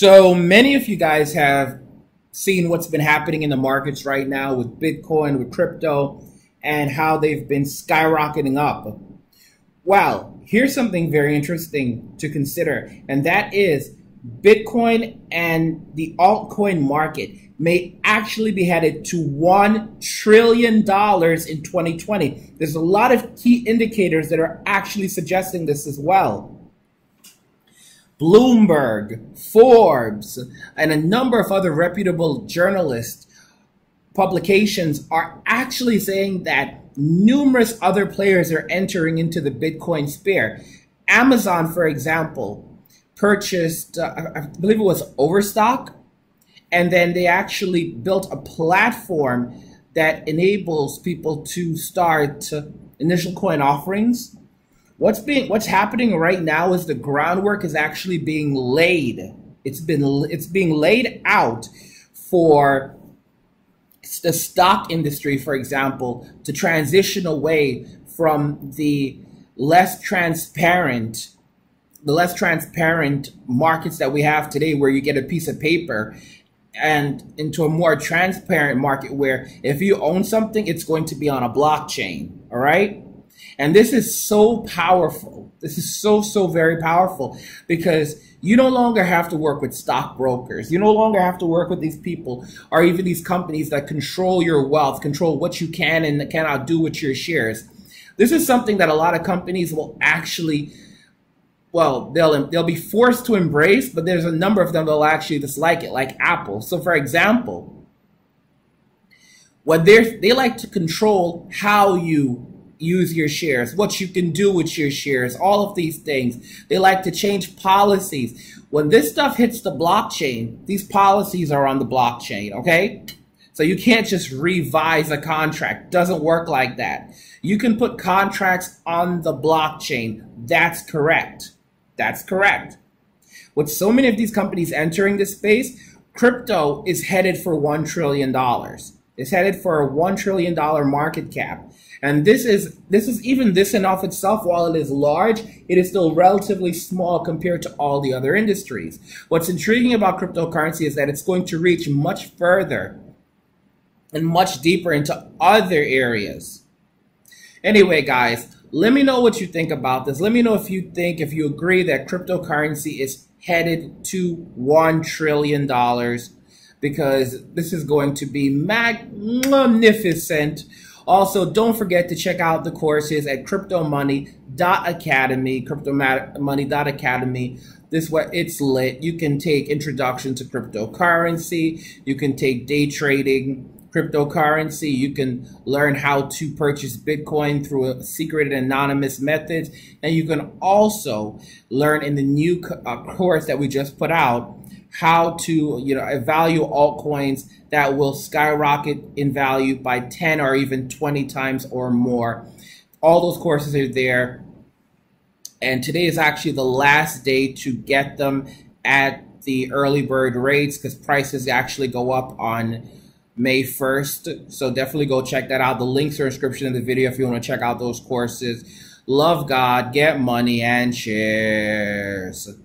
So many of you guys have seen what's been happening in the markets right now with Bitcoin, with crypto, and how they've been skyrocketing up. Well, here's something very interesting to consider, and that is Bitcoin and the altcoin market may actually be headed to $1 trillion in 2020. There's a lot of key indicators that are actually suggesting this as well. Bloomberg, Forbes, and a number of other reputable journalists publications are actually saying that numerous other players are entering into the Bitcoin sphere. Amazon, for example, purchased, I believe it was Overstock, and then they actually built a platform that enables people to start initial coin offerings. What's happening right now is the groundwork is actually being laid. It's being laid out for the stock industry, for example, to transition away from the less transparent markets that we have today, where you get a piece of paper, and into a more transparent market where if you own something, it's going to be on a blockchain. All right. And this is so powerful. This is so very powerful, because you no longer have to work with stockbrokers. You no longer have to work with these people or even these companies that control your wealth, control what you can and cannot do with your shares. This is something that a lot of companies will actually, well, they'll be forced to embrace, but there's a number of them that'll actually dislike it, like Apple. So, for example, what they like to control how you use your shares, what you can do with your shares, all of these things. They like to change policies. When this stuff hits the blockchain, these policies are on the blockchain, okay? So you can't just revise a contract. Doesn't work like that. You can put contracts on the blockchain. That's correct. That's correct. With so many of these companies entering this space, crypto is headed for $1 trillion. It's headed for a $1 trillion market cap. And this is even this in of itself, while it is large, it is still relatively small compared to all the other industries. What's intriguing about cryptocurrency is that it's going to reach much further and much deeper into other areas. Anyway, guys, let me know what you think about this. Let me know if you think, if you agree that cryptocurrency is headed to $1 trillion, because this is going to be magnificent. Also, don't forget to check out the courses at cryptomoney.academy, cryptomoney.academy. This way, it's lit. You can take introduction to cryptocurrency. You can take day trading cryptocurrency. You can learn how to purchase Bitcoin through a secret and anonymous method. And you can also learn in the new course that we just put out how to, you know, value altcoins that will skyrocket in value by 10 or even 20 times or more. All those courses are there. And today is actually the last day to get them at the early bird rates, because prices actually go up on May 1st. So definitely go check that out. The links are in the description of the video if you want to check out those courses. Love God, get money, and shares.